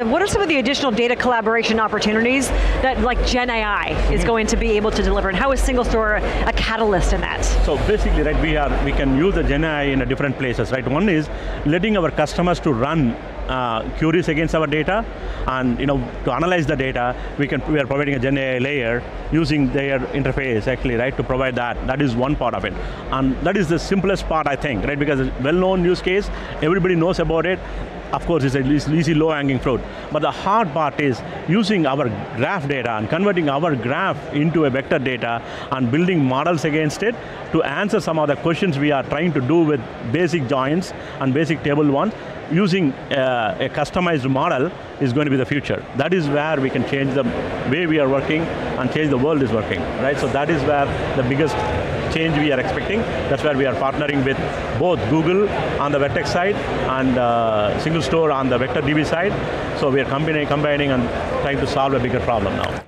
What are some of the additional data collaboration opportunities that like Gen AI is going to be able to deliver, and how is SingleStore a catalyst in that? So basically, right, we can use the Gen AI in a different places, right? One is letting our customers to run queries against our data, and to analyze the data, we are providing a Gen AI layer using their interface, actually, right, to provide that. That is one part of it, and that is the simplest part, I think, right? Because it's a well-known use case, everybody knows about it. Of course, it's an easy low-hanging fruit. But the hard part is using our graph data and converting our graph into a vector data and building models against it to answer some of the questions we are trying to do with basic joins and basic table ones. Using a customized model is going to be the future. That is where we can change the way we are working and change the world is working, right? So that is where the biggest change we are expecting. That's where we are partnering with both Google on the Vertex side and SingleStore on the VectorDB side. So we are combining and trying to solve a bigger problem now.